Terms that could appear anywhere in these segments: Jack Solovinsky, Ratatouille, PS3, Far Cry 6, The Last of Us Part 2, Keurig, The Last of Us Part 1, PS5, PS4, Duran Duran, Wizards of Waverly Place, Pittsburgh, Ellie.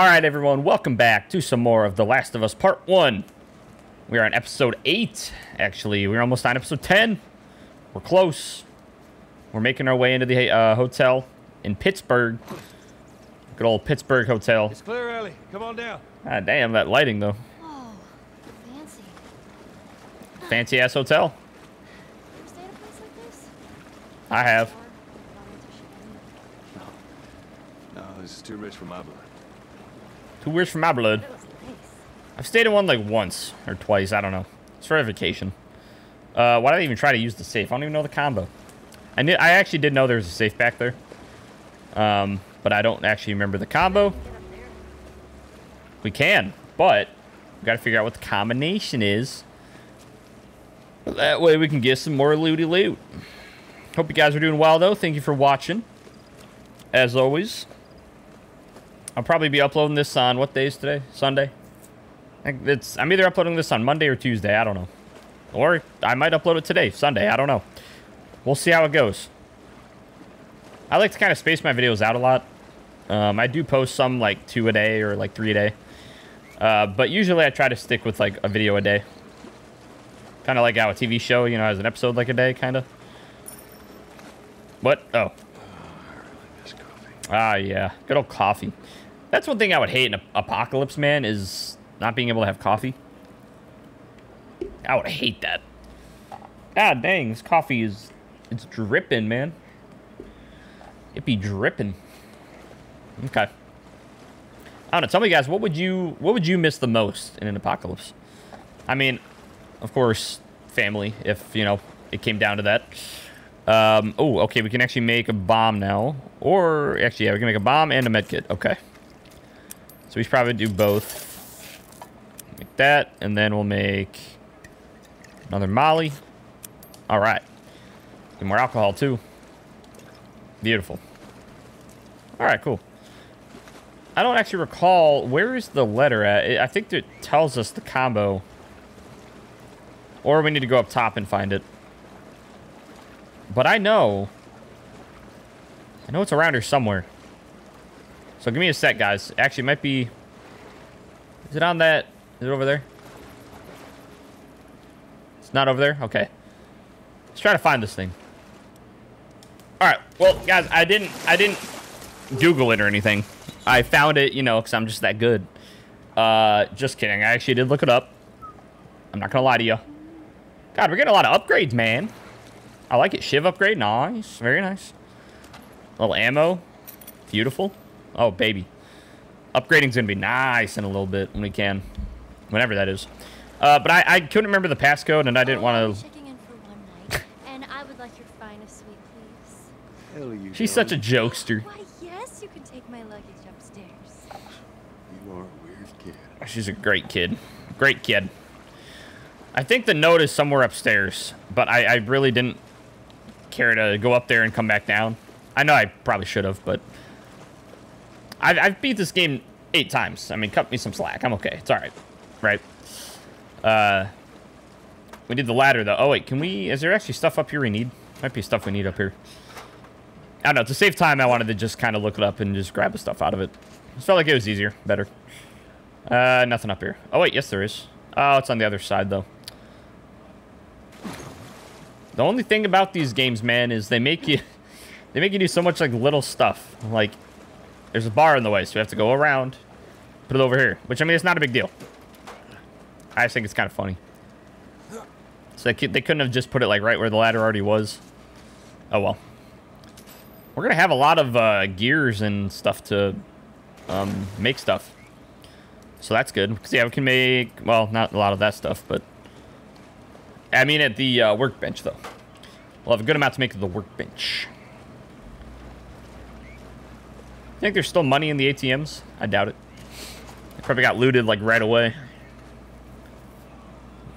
All right, everyone, welcome back to some more of The Last of Us Part 1. We are on episode 8, actually. We're almost on episode 10. We're close. We're making our way into the hotel in Pittsburgh. Good old Pittsburgh hotel. It's clear early. Come on down. Ah, damn, that lighting, though. Oh, fancy. Fancy-ass hotel. You ever stayed at a place like this? I have. No, this is too rich for my blood. Too rich for my blood. I've stayed in one like once or twice. I don't know. It's for a vacation. Why did I even try to use the safe? I don't even know the combo. I actually did know there was a safe back there. But I don't actually remember the combo. We can, but we got to figure out what the combination is. That way we can get some more looty loot. Hope you guys are doing well, though. Thank you for watching. As always. I'll probably be uploading this on, what day is today? Sunday? I'm either uploading this on Monday or Tuesday, I don't know. Or I might upload it today, Sunday, I don't know. We'll see how it goes. I like to kind of space my videos out a lot. I do post some like 2 a day or like 3 a day. But usually I try to stick with like a video a day. Kind of like how a TV show, you know, has an episode like a day, kind of. What? Oh. Ah, yeah. Good old coffee. That's one thing I would hate in an apocalypse, man, is not being able to have coffee. I would hate that. Ah, dang, this coffee is... It's dripping, man. It be dripping. Okay. I don't know. Tell me, guys, what would you miss the most in an apocalypse? I mean, of course, family, if, you know, it came down to that. Oh, okay, we can actually make a bomb now. Or, actually, yeah, we can make a bomb and a medkit. Okay. So we should probably do both. Make that, and then we'll make another molly. All right. And more alcohol, too. Beautiful. All right, cool. I don't actually recall. Where is the letter at? I think it tells us the combo. Or we need to go up top and find it. But I know it's around here somewhere. So give me a sec, guys. Actually, it might be... Is it on that? Is it over there? It's not over there? Okay. Let's try to find this thing. All right. Well, guys, I didn't Google it or anything. I found it, you know, because I'm just that good. Just kidding. I actually did look it up. I'm not going to lie to you. God, we're getting a lot of upgrades, man. I like it. Shiv upgrade. Nice. Very nice. Little ammo. Beautiful. Oh, baby. Upgrading's going to be nice in a little bit when we can. Whenever that is. But I couldn't remember the passcode, and I didn't want to... She's such a jokester. Why, yes, you can take my luggage upstairs. You are a weird kid. She's a great kid. Great kid. I think the note is somewhere upstairs, but I really didn't... care to go up there and come back down. I know I probably should have, but I've beat this game 8 times. I mean, cut me some slack. I'm okay. It's all right, right? We did the ladder though. Oh wait, can we? Is there actually stuff up here we need? Might be stuff we need up here. I don't know. To save time, I wanted to just kind of look it up and just grab the stuff out of it. It felt like it was easier, better. Nothing up here. Oh wait, yes there is. Oh, it's on the other side though. The only thing about these games, man, is they make you do so much like little stuff. Like there's a bar in the way, so we have to go around, put it over here. Which I mean, it's not a big deal. I just think it's kind of funny. So they couldn't have just put it like right where the ladder already was. Oh well. We're gonna have a lot of gears and stuff to make stuff. So that's good. Because yeah, we can make, well, not a lot of that stuff, but. I mean at the workbench, though. We'll have a good amount to make at the workbench. I think there's still money in the ATMs. I doubt it. They probably got looted, like, right away.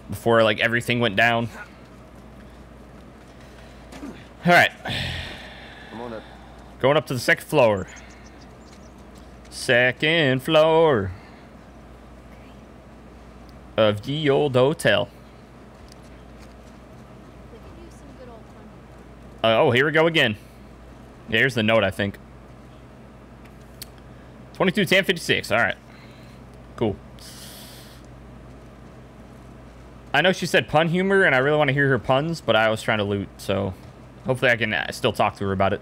Before, like, everything went down. All right. Come on up. Going up to the second floor. Second floor. Of the old hotel. Oh, here we go again. Yeah, here's the note, I think. 22:10:56. All right. Cool. I know she said pun humor, and I really want to hear her puns, but I was trying to loot, so hopefully I can still talk to her about it.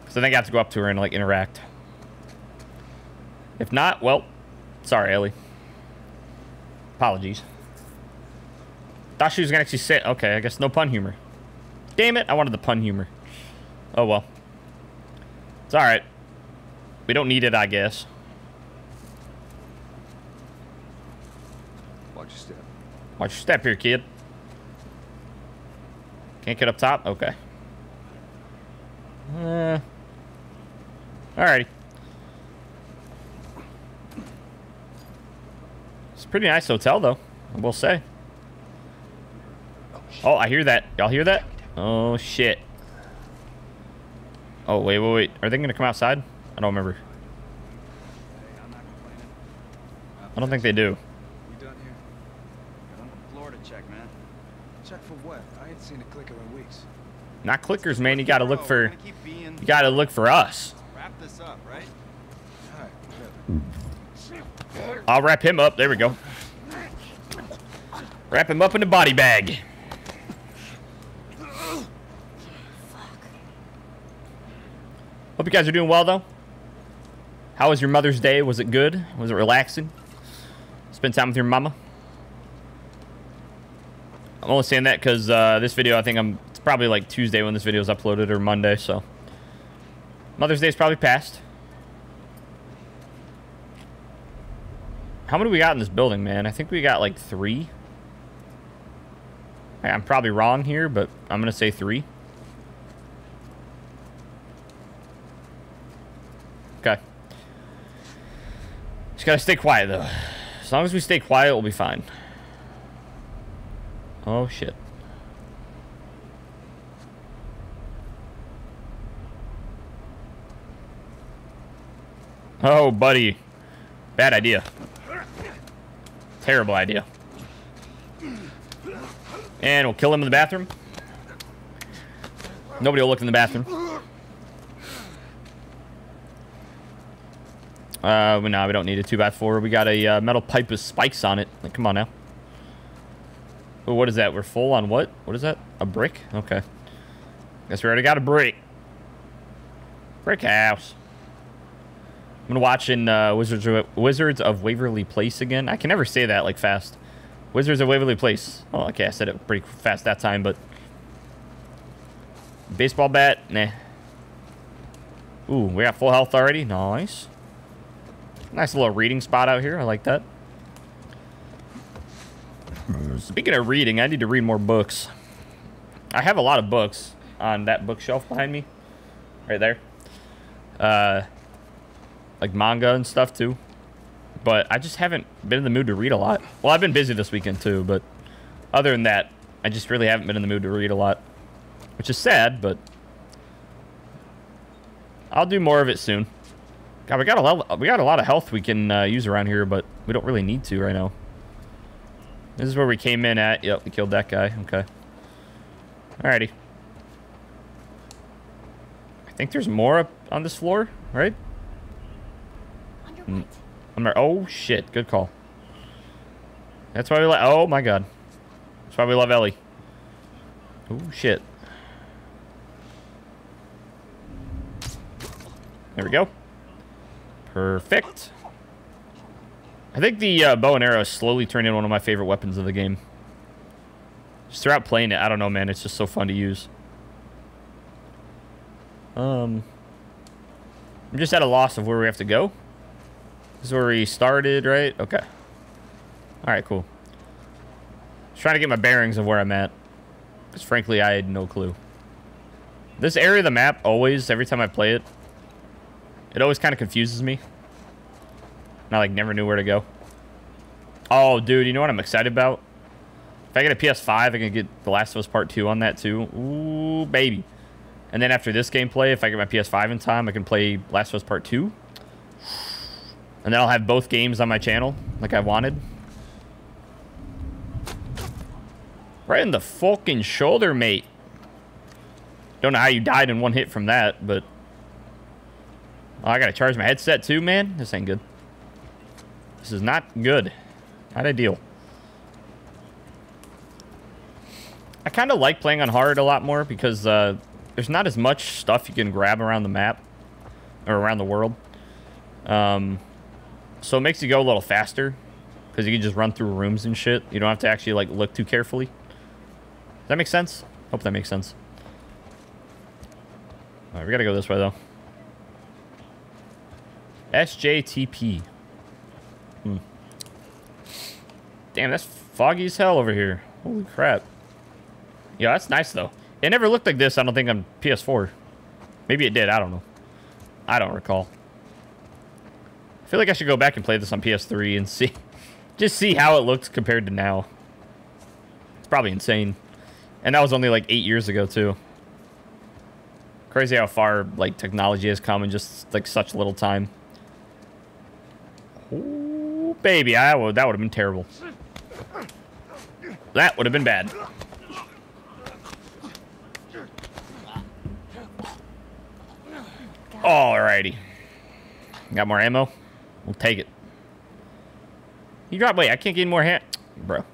Because I think I have to go up to her and, like, interact. If not, well, sorry, Ellie. Apologies. Thought she was going to actually say, okay, I guess no pun humor. Damn it, I wanted the pun humor. Oh, well. It's all right. We don't need it, I guess. Watch your step. Watch your step here, kid. Can't get up top? Okay. Alrighty. It's a pretty nice hotel, though, I will say. Oh, I hear that. Y'all hear that? Oh, shit. Oh, wait, wait, wait. Are they going to come outside? I don't remember. I don't think they do. You done here? Got on the floor to check, man. Check for what? I ain't seen a clicker in weeks. Not clickers, man. You got to look for... You got to look for us. Wrap this up, right? I'll wrap him up. There we go. Wrap him up in the body bag. Hope you guys are doing well, though. How was your Mother's Day? Was it good? Was it relaxing? Spend time with your mama? I'm only saying that because this video, I think it's probably like Tuesday when this video is uploaded, or Monday, so. Mother's Day's probably passed. How many we got in this building, man? I think we got like 3. I'm probably wrong here, but I'm going to say 3. Okay. Just gotta stay quiet, though. As long as we stay quiet, we'll be fine. Oh, shit. Oh, buddy. Bad idea. Terrible idea. And we'll kill him in the bathroom. Nobody will look in the bathroom. No, we don't need a 2x4. We got a metal pipe with spikes on it. Like, come on now. Oh, what is that? We're full on what? What is that? A brick? Okay. Guess we already got a brick. Brick house. I'm gonna watch in Wizards of Waverly Place again. I can never say that like fast. Wizards of Waverly Place. Oh, okay. I said it pretty fast that time, but baseball bat. Nah. Ooh, we got full health already. Nice. Nice little reading spot out here. I like that. Speaking of reading, I need to read more books. I have a lot of books on that bookshelf behind me. Right there. Like manga and stuff, too. But I just haven't been in the mood to read a lot. Well, I've been busy this weekend, too. But other than that, I just really haven't been in the mood to read a lot. Which is sad, but... I'll do more of it soon. God, we got a lot of health we can use around here, but we don't really need to right now. This is where we came in at. Yep, we killed that guy. Okay. Alrighty. I think there's more up on this floor, right? Oh, shit. Good call. That's why we like... Oh, my God. That's why we love Ellie. Oh, shit. There we go. Perfect. I think the bow and arrow is slowly turning one of my favorite weapons of the game. Just throughout playing it, I don't know, man. It's just so fun to use. I'm just at a loss of where we have to go. This is where we started, right? Okay. All right, cool. Just trying to get my bearings of where I'm at. Because, frankly, I had no clue. This area of the map, always, every time I play it, it always kind of confuses me. And I, like, never knew where to go. Oh, dude, you know what I'm excited about? If I get a PS5, I can get The Last of Us Part 2 on that, too. Ooh, baby. And then after this gameplay, if I get my PS5 in time, I can play Last of Us Part 2. And then I'll have both games on my channel, like I wanted. Right in the fucking shoulder, mate. Don't know how you died in one hit from that, but... Oh, I gotta charge my headset too, man. This ain't good. This is not good. Not ideal. I kind of like playing on hard a lot more because there's not as much stuff you can grab around the map or around the world. So it makes you go a little faster because you can just run through rooms and shit. You don't have to actually like look too carefully. Does that make sense? Hope that makes sense. All right, we gotta go this way though. SJTP. Damn, that's foggy as hell over here. Holy crap. Yeah, that's nice though. It never looked like this, I don't think, on PS4. Maybe it did, I don't know. I don't recall. I feel like I should go back and play this on PS3 and see, just see how it looks compared to now. It's probably insane. And that was only like 8 years ago too. Crazy how far like technology has come in just like such little time. Ooh, baby, that would have been terrible. That would have been bad. Alrighty. Got more ammo? We'll take it. You dropped weight. I can't get more hand. Bro.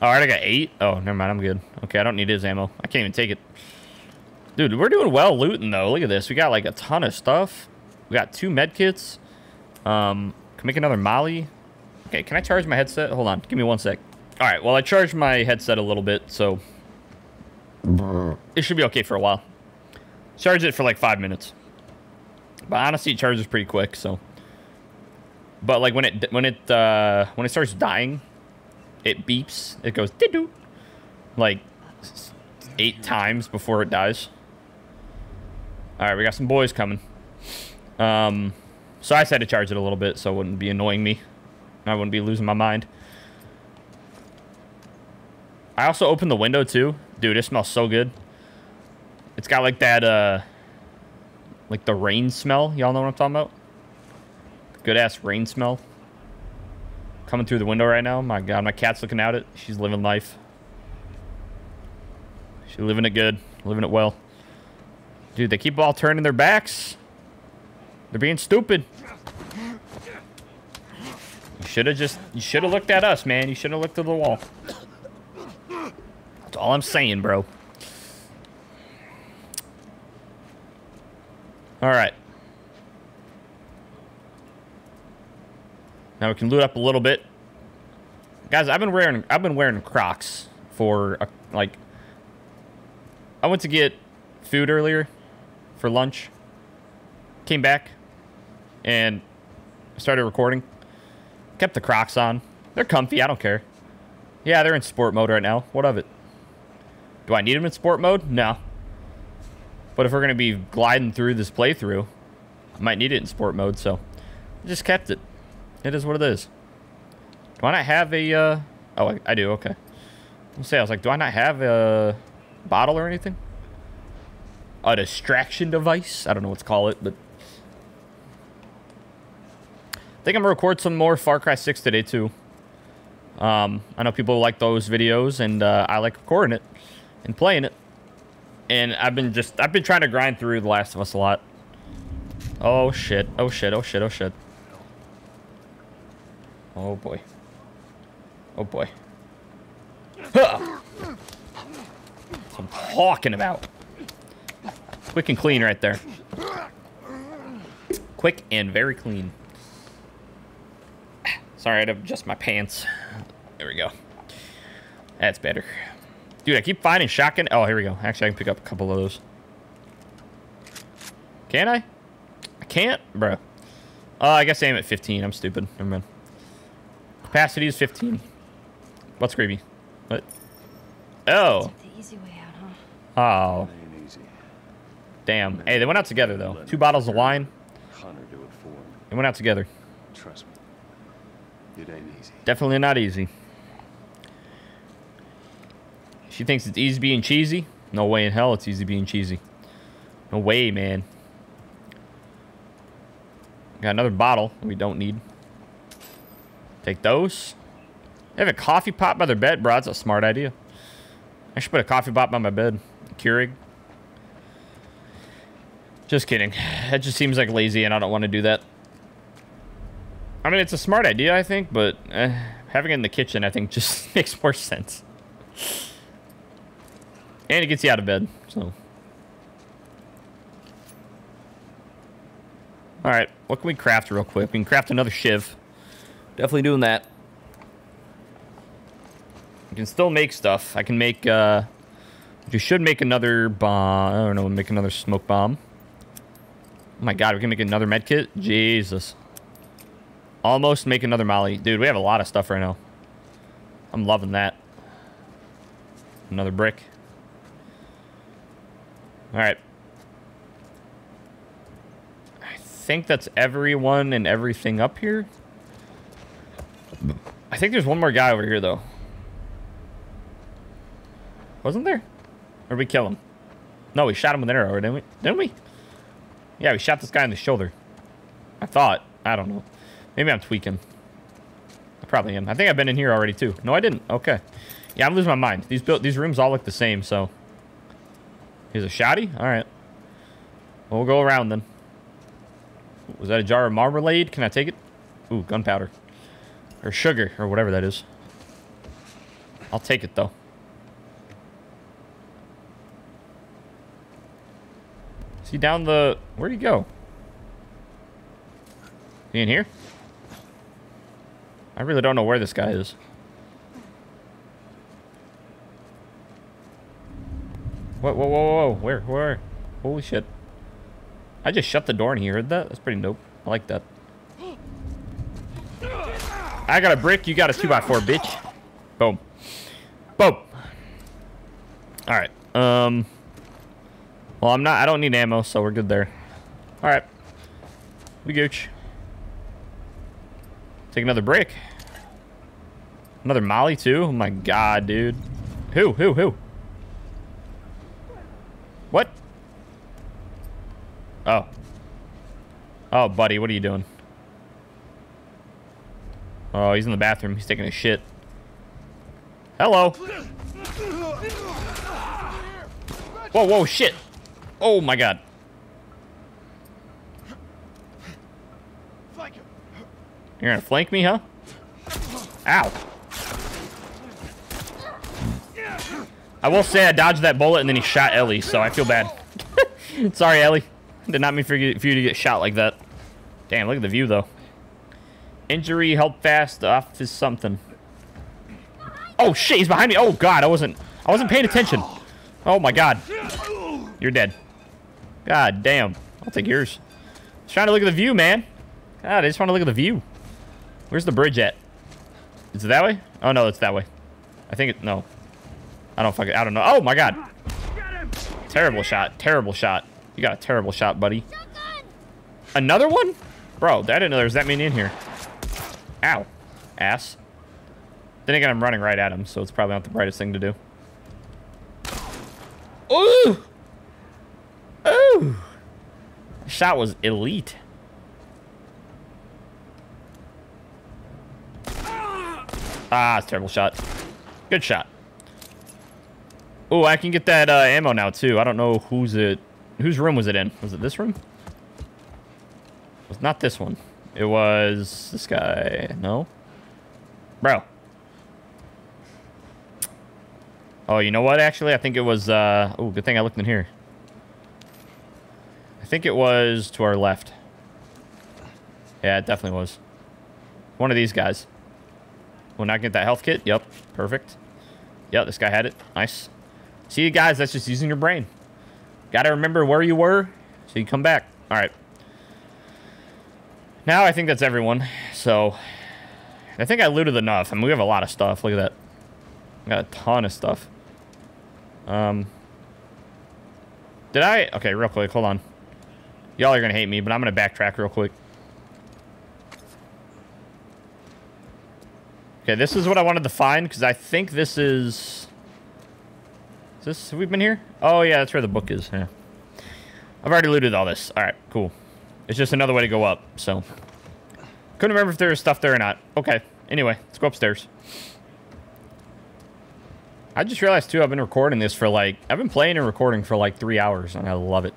Alright, I got 8. Oh, never mind. I'm good. Okay, I don't need his ammo. I can't even take it. Dude, we're doing well looting, though. Look at this. We got, like, a ton of stuff. We got 2 med kits. Can make another molly. Okay, can I charge my headset? Hold on. Give me one sec. Alright, well, I charged my headset a little bit, so... it should be okay for a while. Charge it for like 5 minutes, but honestly, it charges pretty quick. So, but like when it starts dying, it beeps. It goes doo-doo, like 8 times before it dies. All right, we got some boys coming. So I just had to charge it a little bit so it wouldn't be annoying me. I wouldn't be losing my mind. I also opened the window too, dude. It smells so good. It's got like that, like the rain smell. Y'all know what I'm talking about? Good ass rain smell. Coming through the window right now. My God, my cat's looking out it. She's living life. She's living it good. Living it well. Dude, they keep all turning their backs. They're being stupid. You should have looked at us, man. You should have looked at the wall. That's all I'm saying, bro. All right. Now we can loot up a little bit. Guys, I've been wearing Crocs for like I went to get food earlier for lunch. Came back and started recording. Kept the Crocs on. They're comfy, I don't care. Yeah, they're in sport mode right now. What of it? Do I need them in sport mode? No. But if we're going to be gliding through this playthrough, I might need it in sport mode, so I just kept it. It is what it is. Do I not have a... oh, I do, okay. I was like, do I not have a bottle or anything? A distraction device? I don't know what to call it, but... I think I'm going to record some more Far Cry 6 today, too. I know people like those videos, and I like recording it and playing it. And I've been trying to grind through The Last of Us a lot. Oh shit, oh shit, oh shit, oh shit. Oh boy. Oh boy. Huh. That's what I'm talking about. Quick and clean right there. Quick and very clean. Sorry, I had to adjust my pants. There we go. That's better. Dude, I keep finding shotgun. Oh, here we go. Actually, I can pick up a couple of those. Can I? I can't, bro. I guess I aim at 15. I'm stupid. Never mind. Capacity is 15. What's gravy? What? Oh. Oh. Damn. Hey, they went out together though. 2 bottles of wine. They went out together. Trust me. It ain't easy. Definitely not easy. She thinks it's easy being cheesy. No way in hell it's easy being cheesy. No way, man. Got another bottle we don't need. Take those. They have a coffee pot by their bed, bro. That's a smart idea. I should put a coffee pot by my bed. Keurig. Just kidding. That just seems like lazy, and I don't want to do that. I mean, it's a smart idea, I think, but having it in the kitchen, I think, just makes more sense. And it gets you out of bed, so. Alright, what can we craft real quick? We can craft another shiv. Definitely doing that. I can still make stuff. I can make, you should make another bomb. I don't know, make another smoke bomb. Oh my god, we can make another med kit? Jesus. Almost make another molly. Dude, we have a lot of stuff right now. I'm loving that. Another brick. Alright. I think that's everyone and everything up here. I think there's one more guy over here, though. Wasn't there? Or did we kill him? No, we shot him with an arrow, didn't we? Didn't we? Yeah, we shot this guy in the shoulder. I thought. I don't know. Maybe I'm tweaking. I probably am. I think I've been in here already, too. No, I didn't. Okay. Yeah, I'm losing my mind. These rooms all look the same, so... Here's a shoddy? Alright. We'll go around, then. Was that a jar of marmalade? Can I take it? Ooh, gunpowder. Or sugar, or whatever that is. I'll take it, though. See, down the... Where'd he go? He in here? I really don't know where this guy is. Whoa, whoa, whoa, whoa. Where? Holy shit. I just shut the door and he heard that? That's pretty dope. I like that. I got a brick. You got a 2x4, bitch. Boom. Boom. Alright. Well, I don't need ammo, so we're good there. Alright. We gooch. Take another brick. Another molly, too? Oh my god, dude. Who? What? Oh. Oh, buddy, what are you doing? Oh, he's in the bathroom. He's taking a shit. Hello. Whoa, shit. Oh, my God. You're gonna flank me, huh? Ow. I will say I dodged that bullet and then he shot Ellie, so I feel bad. Sorry, Ellie. Did not mean for you to get shot like that. Damn, look at the view, though. Injury, help fast, off is something. Oh, shit, he's behind me. Oh, God, I wasn't paying attention. Oh, my God. You're dead. God damn. I'll take yours. I was trying to look at the view, man. God, I just want to look at the view. Where's the bridge at? Is it that way? Oh, no, it's that way. I think it... No. I don't know. Oh, my God. Terrible shot. Terrible shot. You got a terrible shot, buddy. Another one? Bro, I didn't know there was that many in here. Ow. Ass. Then again, I'm running right at him, so it's probably not the brightest thing to do. Ooh! Ooh! The shot was elite. Ah, it's a terrible shot. Good shot. Oh, I can get that ammo now, too. I don't know whose room was it in? Was it this room? It was not this one. It was this guy. No? Bro. Oh, you know what, actually? I think it was... Oh, good thing I looked in here. I think it was to our left. Yeah, it definitely was. One of these guys. Will not get that health kit. Yep. Perfect. Yep, this guy had it. Nice. See, guys, that's just using your brain. Gotta remember where you were so you come back. All right. Now I think that's everyone. So, I think I looted enough. I mean, we have a lot of stuff. Look at that. I got a ton of stuff. Did I? Okay, real quick. Hold on. Y'all are gonna hate me, but I'm gonna backtrack real quick. Okay, this is what I wanted to find, because I think this is... Have we been here? Oh, yeah, that's where the book is. Yeah. I've already looted all this. All right, cool. It's just another way to go up, so... Couldn't remember if there was stuff there or not. Okay, anyway, let's go upstairs. I just realized, too, I've been playing and recording for, like, 3 hours, and I love it.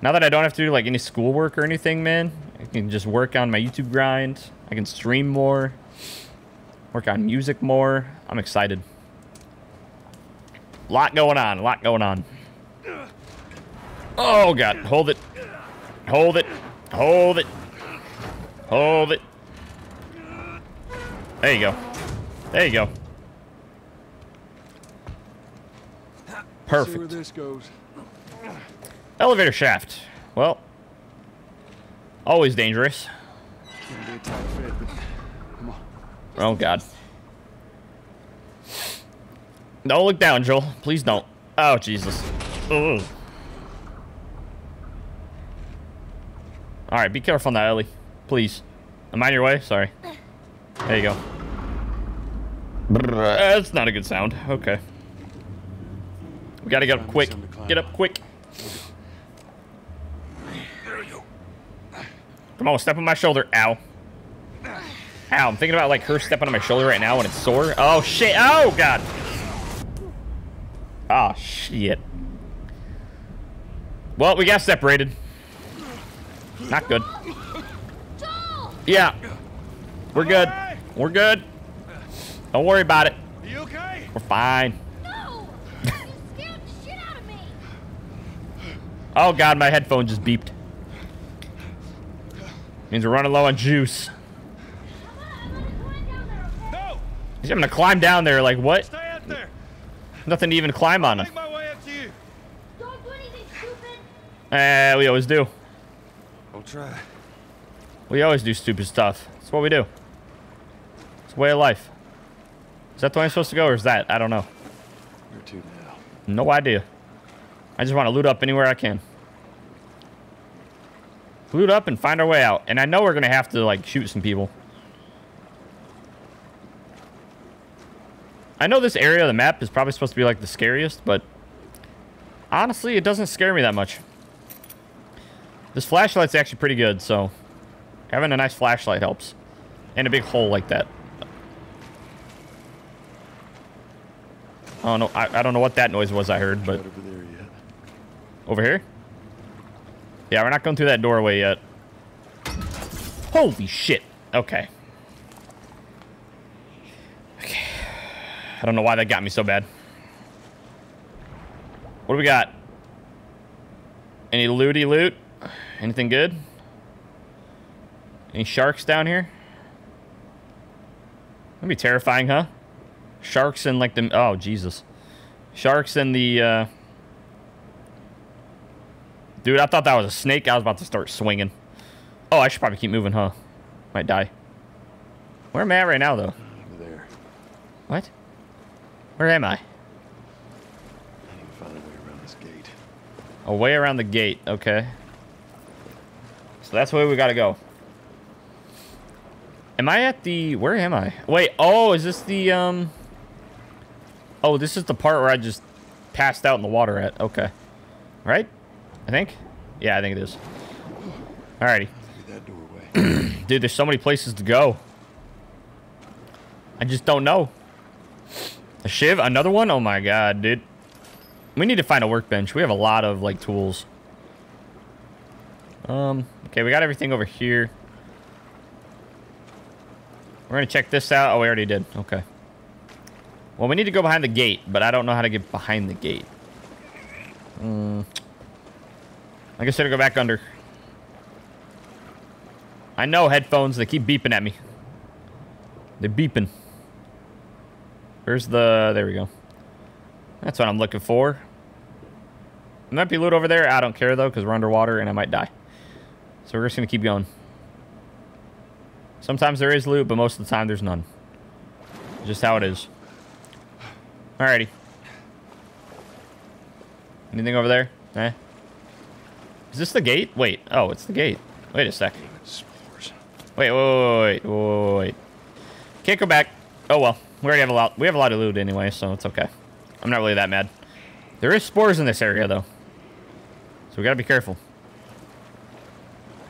Now that I don't have to do like any schoolwork or anything, man, I can just work on my YouTube grind. I can stream more, work on music more. I'm excited. A lot going on, a lot going on. Oh God, hold it. Hold it. Hold it. Hold it. There you go. There you go. Perfect. See where this goes. Elevator shaft. Well, always dangerous. Oh God. Don't look down, Joel. Please don't. Oh Jesus. Ugh. All right, be careful now, Ellie. Please. Am I in your way? Sorry. There you go. That's not a good sound. Okay. We gotta get up quick. Get up quick. Come on, step on my shoulder. Ow. Ow, I'm thinking about like her stepping on my shoulder right now when it's sore. Oh shit. Oh God. Oh shit. Well, we got separated. Not good. Yeah. We're good. We're good. Don't worry about it. You okay? We're fine. No. You scared the shit out of me. Oh God, my headphone just beeped. Means we're running low on juice. No. He's having to climb down there. Like what? Stay out there. Nothing to even climb on. Make my way up to you. Don't do anything stupid. Eh, we always do. I'll try. We always do stupid stuff. That's what we do. It's a way of life. Is that the way I'm supposed to go, or is that? I don't know. Where to now? No idea. I just want to loot up anywhere I can. Loot up and find our way out. And I know we're going to have to, like, shoot some people. I know this area of the map is probably supposed to be, like, the scariest, but honestly, it doesn't scare me that much. This flashlight's actually pretty good, so having a nice flashlight helps. And a big hole like that. Oh no, I don't know what that noise was I heard, but over here? Yeah, we're not going through that doorway yet. Holy shit. Okay. Okay. I don't know why that got me so bad. What do we got? Any looty loot? Anything good? Any sharks down here? That'd be terrifying, huh? Sharks and like the... Oh, Jesus. Sharks and the... Dude, I thought that was a snake. I was about to start swinging. Oh, I should probably keep moving, huh? Might die. Where am I at right now, though? Over there. What? Where am I? I need to find a way around this gate. A way around the gate. Okay. So that's where we gotta go. Am I at the... Where am I? Wait, oh, is this the... Oh, this is the part where I just passed out in the water at. Okay. Right? I think? Yeah, I think it is. Alrighty. That doorway. Dude, there's so many places to go. I just don't know. A shiv? Another one? Oh my God, dude. We need to find a workbench. We have a lot of, like, tools. Okay, we got everything over here. We're gonna check this out. Oh, we already did. Okay. Well, we need to go behind the gate, but I don't know how to get behind the gate. I guess I gotta go back under. I know headphones, they keep beeping at me. They're beeping. Where's the... There we go. That's what I'm looking for. There might be loot over there. I don't care, though, because we're underwater and I might die. So we're just gonna keep going. Sometimes there is loot, but most of the time there's none. Just how it is. Alrighty. Anything over there? Eh? Is this the gate? Wait. Oh, it's the gate. Wait a sec. Wait, wait, wait, wait, wait. Can't go back. Oh well. We already have a lot. We have a lot of loot anyway, so it's okay. I'm not really that mad. There is spores in this area though, so we gotta be careful.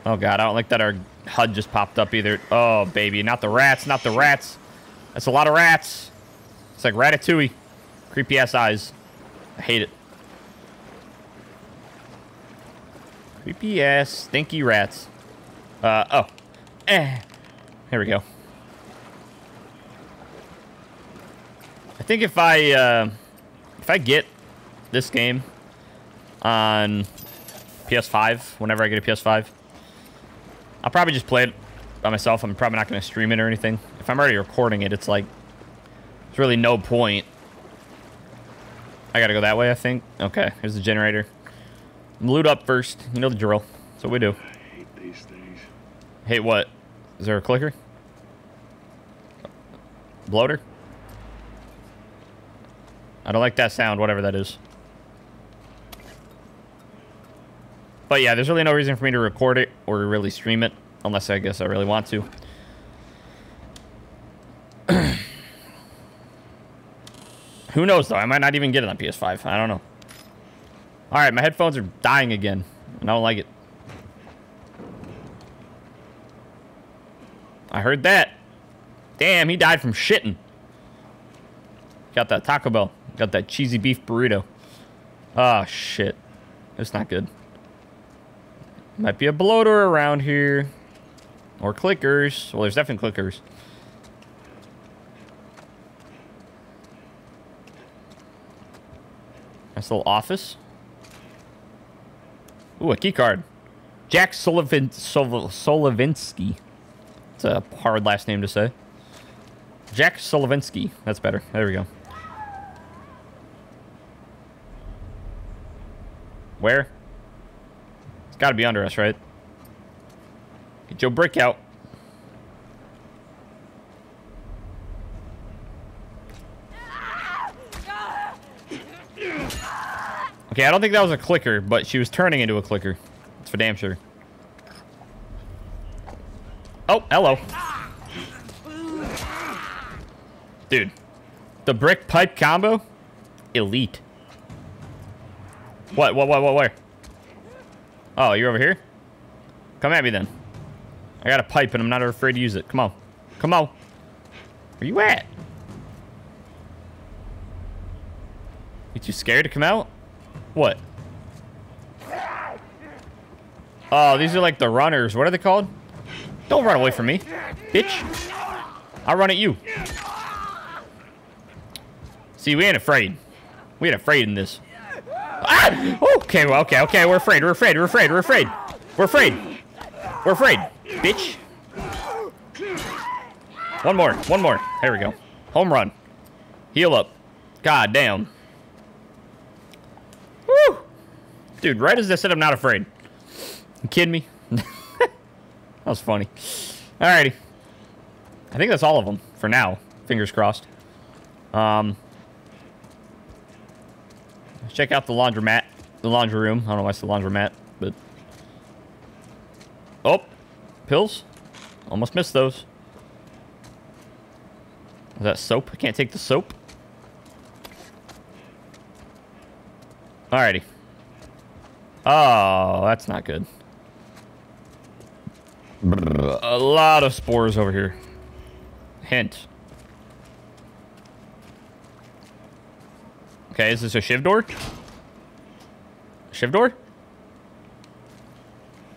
Oh God, I don't like that our HUD just popped up either. Oh baby, not the rats, not the rats. That's a lot of rats. It's like Ratatouille. Creepy ass eyes. I hate it. Creepy ass, stinky rats. Here we go. I think if I get this game on PS5, whenever I get a PS5, I'll probably just play it by myself. I'm probably not going to stream it or anything. If I'm already recording it, it's like, there's really no point. I got to go that way, I think. Okay, here's the generator. Loot up first. You know the drill. That's what we do. I hate these things. Hate what? Is there a clicker? Bloater? I don't like that sound, whatever that is. But yeah, there's really no reason for me to record it or really stream it. Unless I guess I really want to. Who knows, though? I might not even get it on PS5. I don't know. All right, my headphones are dying again, and I don't like it. I heard that. Damn, he died from shitting. Got that Taco Bell. Got that cheesy beef burrito. Oh, shit. It's not good. Might be a bloater around here. Or clickers. Well, there's definitely clickers. Nice little office. Ooh, a key card. Jack Solovinsky. It's a hard last name to say. Jack Solovinsky. That's better. There we go. Where? It's got to be under us, right? Get your brick out. Okay, I don't think that was a clicker, but she was turning into a clicker. That's for damn sure. Oh, hello. Dude. The brick pipe combo? Elite. What, where? Oh, you're over here? Come at me then. I got a pipe and I'm not afraid to use it. Come on. Come on. Where you at? You too scared to come out? What? Oh, these are like the runners. What are they called? Don't run away from me, bitch. I'll run at you. See, we ain't afraid. We ain't afraid in this. Ah! Okay, well, okay. We're afraid. We're afraid, bitch. One more. There we go. Home run. Heal up. God damn. Dude, right as I said, I'm not afraid. You kidding me? That was funny. Alrighty. I think that's all of them for now. Fingers crossed. Let's check out the laundromat. The laundry room. I don't know why it's the laundromat, but... Oh! Pills? Almost missed those. Is that soap? I can't take the soap. Alrighty. Oh, that's not good. A lot of spores over here. Hint. Okay, is this a shiv door? Shiv door?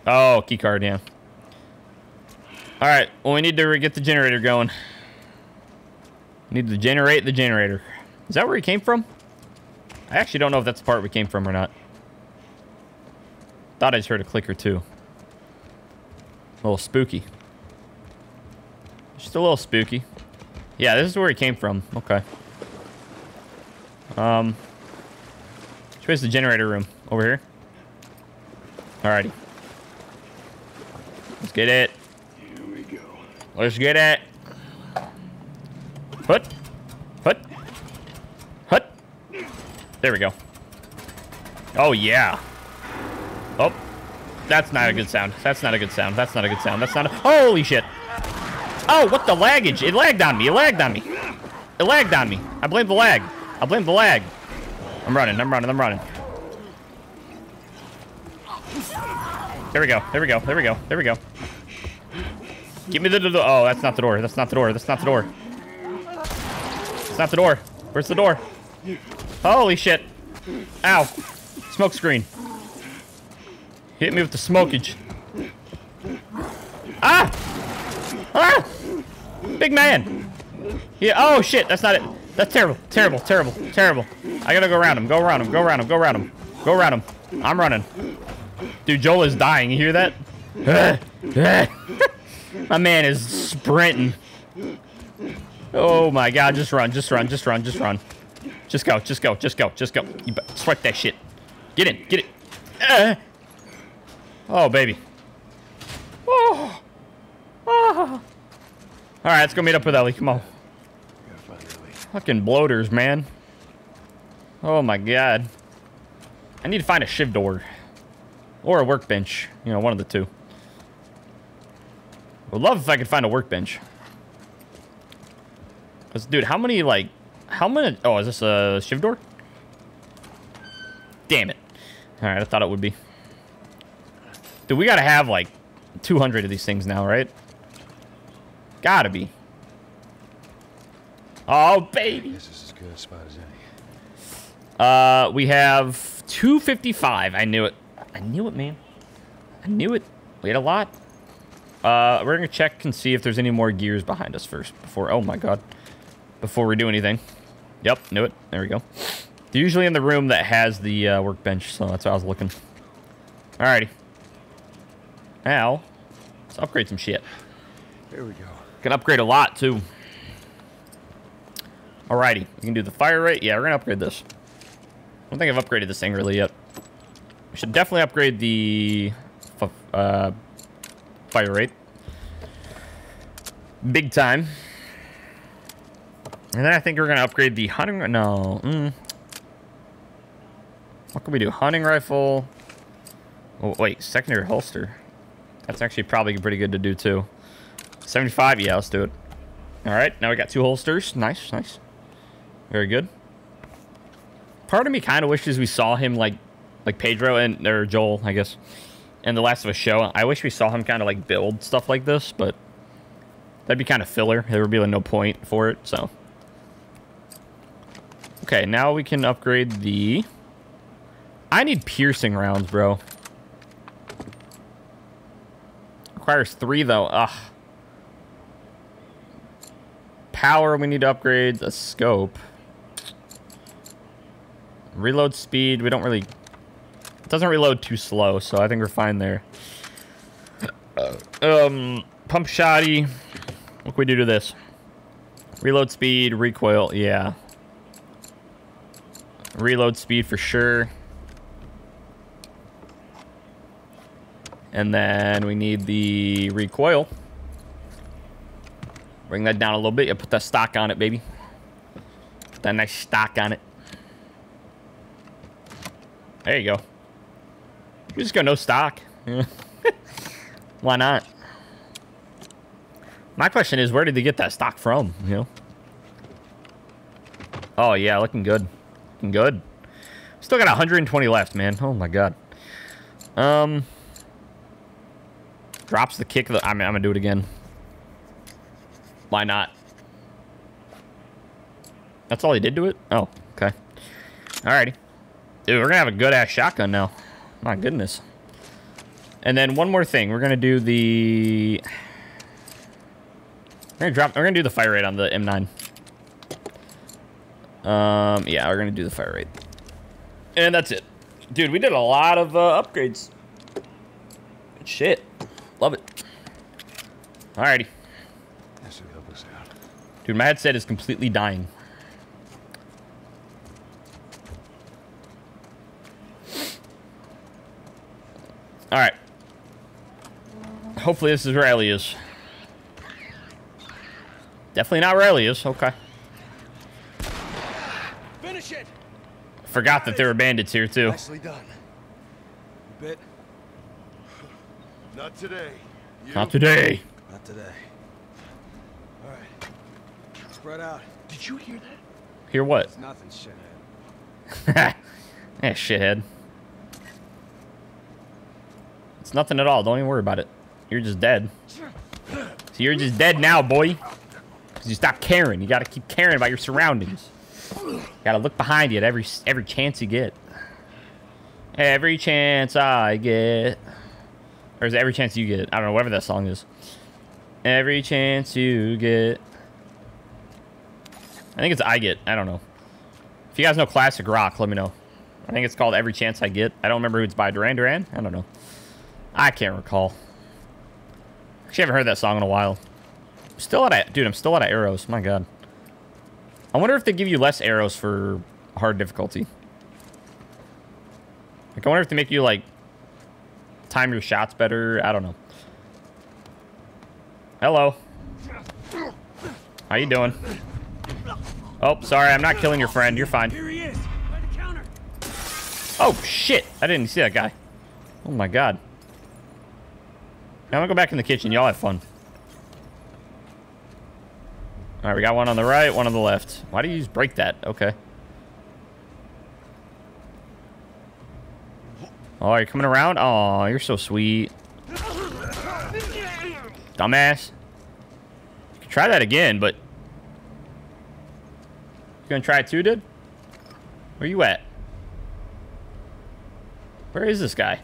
Oh, key card, yeah. All right, well, we need to get the generator going. Need to generate the generator. Is that where he came from? I actually don't know if that's the part we came from or not. Thought I just heard a clicker too. A little spooky. Just a little spooky. Yeah, this is where he came from. Okay. Where's the generator room? Over here. Alrighty. Let's get it. Here we go. Let's get it. Hut. There we go. Oh yeah. Oh, that's not a good sound. That's not a... Holy shit. Oh, what the laggage? It lagged on me. I blame the lag. I'm running. There we go. Give me the... Oh, that's not the door. That's not the door. Where's the door? Holy shit. Ow. Smoke screen. Hit me with the smokage. Ah! Ah! Big man! Yeah, oh shit, that's not it. That's terrible, terrible, terrible, terrible. I gotta go around him, go around him, go around him, go around him. Go around him. I'm running. Dude, Joel is dying, you hear that? My man is sprinting. Oh my god, just run, just run, just run, just run. Just go, just go, just go, just go. You swipe that shit. Get in, get it. Oh, baby. Oh. Oh. Alright, let's go meet up with Ellie. Come on. Fucking bloaters, man. Oh my god. I need to find a shiv door. Or a workbench. You know, one of the two. Would love if I could find a workbench. Because, dude, how many, like... How many... Oh, is this a shiv door? Damn it. Alright, I thought it would be. Dude, we gotta have, like, 200 of these things now, right? Gotta be. Oh, baby! This is as good a spot as any. We have 255. I knew it. I knew it, man. I knew it. We had a lot. We're gonna check and see if there's any more gears behind us first before... Oh, my God. Before we do anything. Yep, knew it. There we go. They're usually in the room that has the workbench, so that's what I was looking. Alrighty. Now, let's upgrade some shit. There we go. Can upgrade a lot, too. Alrighty. We can do the fire rate. Yeah, we're gonna upgrade this. I don't think I've upgraded this thing really yet. We should definitely upgrade the fire rate. Big time. And then I think we're going to upgrade the hunting... No. What can we do? Hunting rifle. Oh, wait. Secondary holster. That's actually probably pretty good to do, too. 75? Yeah, let's do it. All right. Now we got two holsters. Nice, nice. Very good. Part of me kind of wishes we saw him like Pedro and... Or Joel, I guess. In The Last of Us show. I wish we saw him kind of, like, build stuff like this, but... That'd be kind of filler. There would be, like, no point for it, so... Okay, now we can upgrade the... I need piercing rounds, bro. Requires 3, though. Ugh. Power, we need to upgrade the scope. Reload speed, we don't really... It doesn't reload too slow, so I think we're fine there. Pump shotty. What can we do to this? Reload speed, recoil, yeah. Reload speed for sure. And then we need the recoil. Bring that down a little bit. You put that stock on it, baby. Put that nice stock on it. There you go. You just go no stock. Why not? My question is, where did they get that stock from? You know? Oh, yeah, looking good. Good. Still got 120 left, man. Oh my god. Drops the kick. I mean, I'm gonna do it again. Why not? That's all he did to it? Oh, okay. Alrighty. Dude, we're gonna have a good ass shotgun now. My goodness. And then one more thing. We're gonna do the. We're gonna do the fire rate on the M9. Yeah, we're gonna do the fire rate. And that's it. Dude, we did a lot of upgrades. Good shit. Love it. Alrighty. That should help us out. Dude, my headset is completely dying. Alright. Hopefully this is where Ellie is. Definitely not where Ellie is. Okay. Forgot that there were bandits here too. Nicely done. Bit. Not today. You? Not today. Not today. All right. Spread out. Did you hear that? Hear what? It's nothing, shithead. Yeah, shithead. It's nothing at all. Don't even worry about it. You're just dead. So you're just dead now, boy. Cause you stopped caring. You gotta keep caring about your surroundings. Gotta look behind you at every chance you get. Every chance I get. Or is it every chance you get? I don't know, whatever that song is. Every chance you get. I think it's I Get. I don't know. If you guys know classic rock, let me know. I think it's called Every Chance I Get. I don't remember who it's by. Duran Duran? I don't know. I can't recall. Actually, I haven't heard that song in a while. Still out of... Dude, I'm still out of arrows. My God. I wonder if they give you less arrows for hard difficulty. Like, I wonder if they make you, like, time your shots better. I don't know. Hello. How you doing? Oh, sorry. I'm not killing your friend. You're fine. Here he is. By the counter. Oh, shit. I didn't see that guy. Oh, my God. Now I'm going to go back in the kitchen. Y'all have fun. All right, we got one on the right, one on the left. Why do you just break that? Okay. Oh, you're coming around? Oh, you're so sweet. Dumbass. You can try that again, but... You gonna try it too, dude? Where you at? Where is this guy?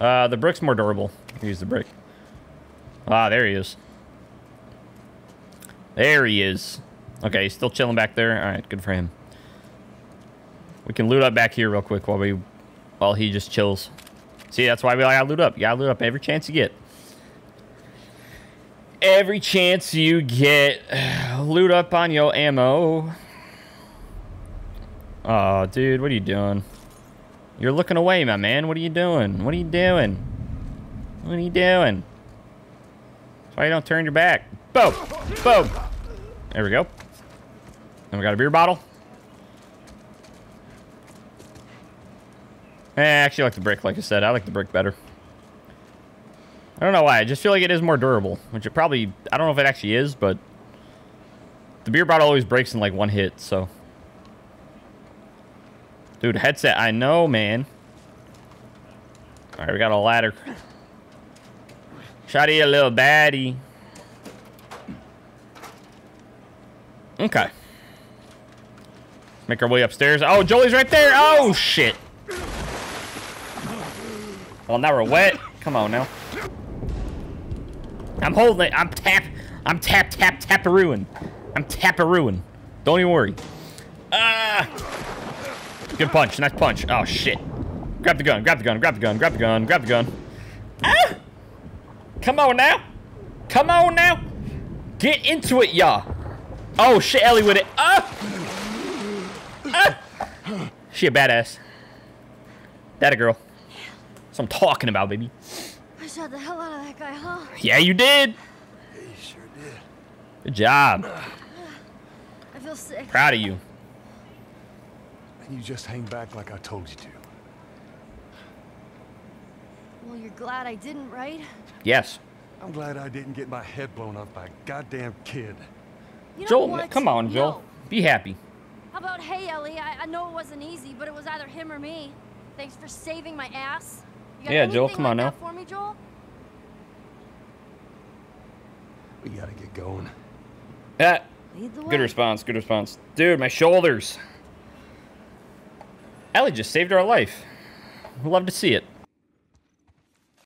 The brick's more durable. Use the brick. Ah, there he is. There he is. Okay, he's still chilling back there. All right, good for him. We can loot up back here real quick while he just chills. See, that's why we gotta loot up. You gotta loot up every chance you get. Every chance you get. Loot up on your ammo. Oh, dude, what are you doing? You're looking away, my man. What are you doing? What are you doing? What are you doing? Why you don't turn your back? Boom! Boom! There we go. And we got a beer bottle. I actually like the brick, like I said. I like the brick better. I don't know why. I just feel like it is more durable, which it probably... I don't know if it actually is, but... The beer bottle always breaks in, like, one hit, so... Dude, headset. I know, man. All right, we got a ladder. Shotty, a little baddie. Okay. Make our way upstairs. Oh, Jolie's right there. Oh, shit. Well, now we're wet. Come on, now. I'm holding it. I'm tap-a-ruin. I'm tap-a-ruin. Don't even worry. Good punch. Nice punch. Oh, shit. Grab the gun. Grab the gun. Grab the gun. Grab the gun. Grab the gun. Ah! Come on now. Come on now. Get into it, y'all. Oh, shit. Ellie with it. She a badass. That a girl. That's what I'm talking about, baby. I shot the hell out of that guy, huh? Yeah, you did. Yeah, you sure did. Good job. I feel sick. Proud of you. And you just hang back like I told you to. Well, you're glad I didn't, right? Yes. I'm glad I didn't get my head blown off by a goddamn kid. You know Joel, what? Come on, Joel. No. Be happy. How about, hey, Ellie, I know it wasn't easy, but it was either him or me. Thanks for saving my ass. You got Joel, come on now. For me, Joel? We gotta get going. Ah, good response, good response. Dude, my shoulders. Ellie just saved our life. Love to see it.